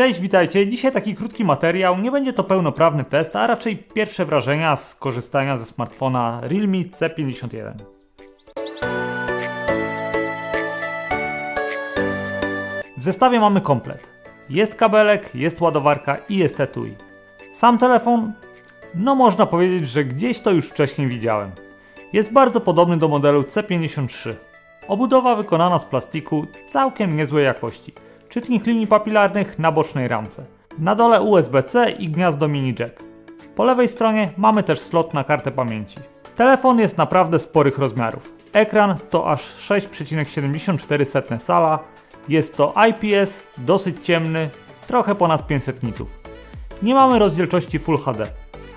Cześć, witajcie. Dzisiaj taki krótki materiał, nie będzie to pełnoprawny test, a raczej pierwsze wrażenia z korzystania ze smartfona Realme C51. W zestawie mamy komplet. Jest kabelek, jest ładowarka i jest etui. Sam telefon? No można powiedzieć, że gdzieś to już wcześniej widziałem. Jest bardzo podobny do modelu C53. Obudowa wykonana z plastiku całkiem niezłej jakości. Czytnik linii papilarnych na bocznej ramce. Na dole USB-C i gniazdo mini jack. Po lewej stronie mamy też slot na kartę pamięci. Telefon jest naprawdę sporych rozmiarów. Ekran to aż 6,74 cala. Jest to IPS, dosyć ciemny, trochę ponad 500 nitów. Nie mamy rozdzielczości Full HD,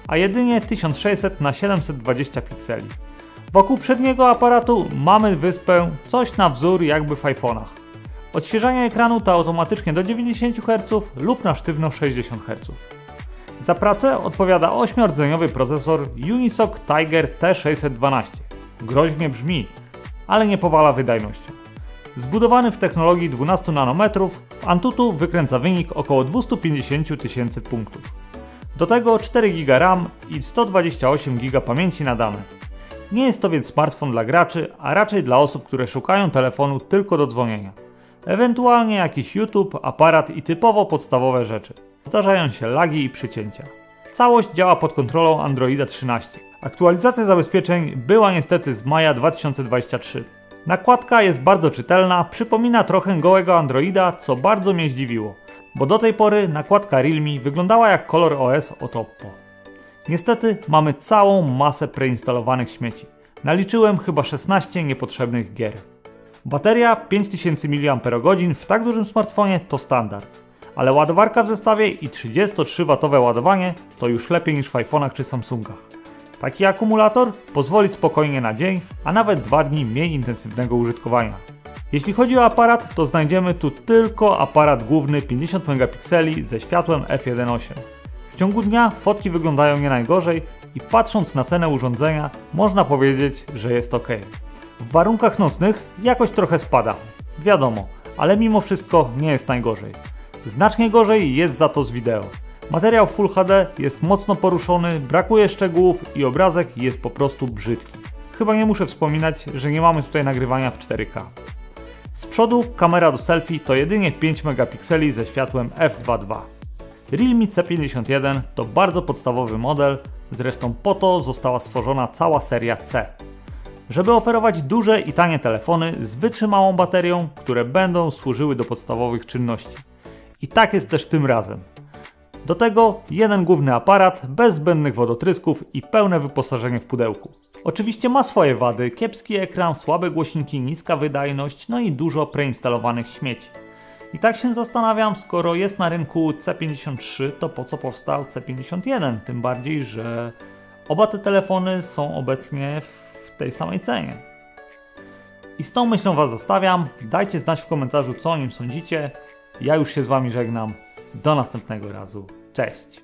a jedynie 1600×720 pikseli. Wokół przedniego aparatu mamy wyspę, coś na wzór jakby w iPhone'ach. Odświeżanie ekranu to automatycznie do 90 Hz lub na sztywno 60 Hz. Za pracę odpowiada 8-rdzeniowy procesor Unisoc Tiger T612. Groźnie brzmi, ale nie powala wydajnością. Zbudowany w technologii 12 nm, w Antutu wykręca wynik około 250 000 punktów. Do tego 4 GB RAM i 128 GB pamięci na dane. Nie jest to więc smartfon dla graczy, a raczej dla osób, które szukają telefonu tylko do dzwonienia. Ewentualnie jakiś YouTube, aparat i typowo podstawowe rzeczy. Zdarzają się lagi i przycięcia. Całość działa pod kontrolą Androida 13. Aktualizacja zabezpieczeń była niestety z maja 2023. Nakładka jest bardzo czytelna, przypomina trochę gołego Androida, co bardzo mnie zdziwiło, bo do tej pory nakładka Realme wyglądała jak ColorOS od Oppo. Niestety mamy całą masę preinstalowanych śmieci. Naliczyłem chyba 16 niepotrzebnych gier. Bateria 5000 mAh w tak dużym smartfonie to standard, ale ładowarka w zestawie i 33-watowe ładowanie to już lepiej niż w iPhone'ach czy Samsungach. Taki akumulator pozwoli spokojnie na dzień, a nawet 2 dni mniej intensywnego użytkowania. Jeśli chodzi o aparat, to znajdziemy tu tylko aparat główny 50 megapikseli ze światłem f1.8. W ciągu dnia fotki wyglądają nie najgorzej i patrząc na cenę urządzenia można powiedzieć, że jest ok. W warunkach nocnych jakość trochę spada, wiadomo, ale mimo wszystko nie jest najgorzej. Znacznie gorzej jest za to z wideo. Materiał Full HD jest mocno poruszony, brakuje szczegółów i obrazek jest po prostu brzydki. Chyba nie muszę wspominać, że nie mamy tutaj nagrywania w 4K. Z przodu kamera do selfie to jedynie 5 megapikseli ze światłem f2.2. Realme C51 to bardzo podstawowy model, zresztą po to została stworzona cała seria C. Żeby oferować duże i tanie telefony z wytrzymałą baterią, które będą służyły do podstawowych czynności. I tak jest też tym razem. Do tego jeden główny aparat, bez zbędnych wodotrysków i pełne wyposażenie w pudełku. Oczywiście ma swoje wady, kiepski ekran, słabe głośniki, niska wydajność, no i dużo preinstalowanych śmieci. I tak się zastanawiam, skoro jest na rynku C53, to po co powstał C51? Tym bardziej, że oba te telefony są obecnie w tej samej cenie. I z tą myślą Was zostawiam, dajcie znać w komentarzu, co o nim sądzicie. Ja już się z Wami żegnam. Do następnego razu. Cześć!